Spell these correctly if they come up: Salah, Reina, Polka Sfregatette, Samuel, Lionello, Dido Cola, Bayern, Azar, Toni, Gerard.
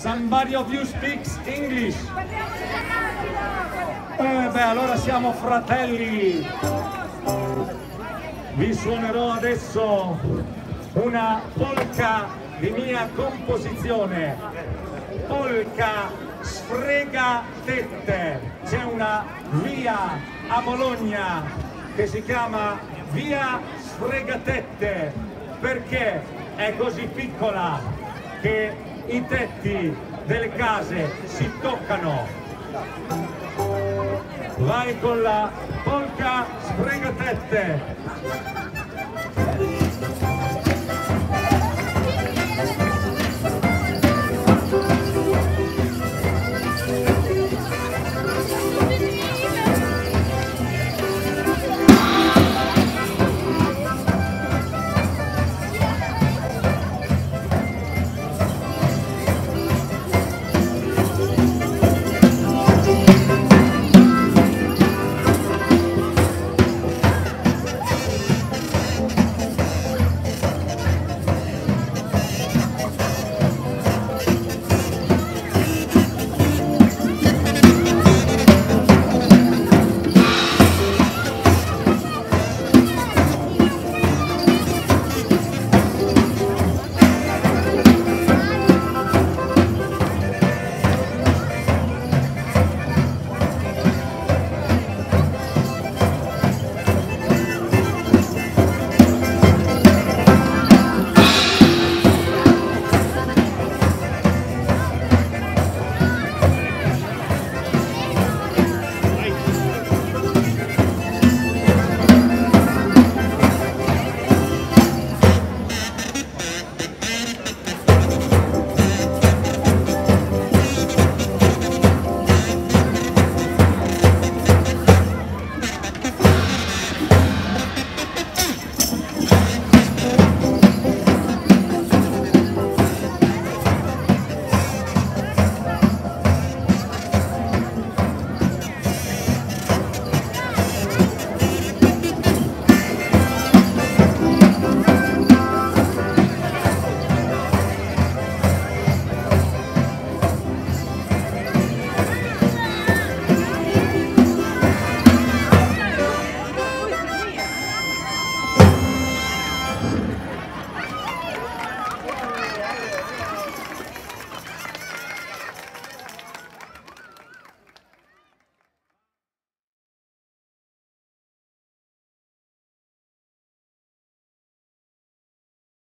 Somebody of you speaks English? Beh, allora siamo fratelli. Vi suonerò adesso una polka di mia composizione, Polka Sfregatette. C'è una via a Bologna che si chiama Via Sfregatette perché è così piccola che i tetti delle case si toccano. Vai con la Polka Sfregatette.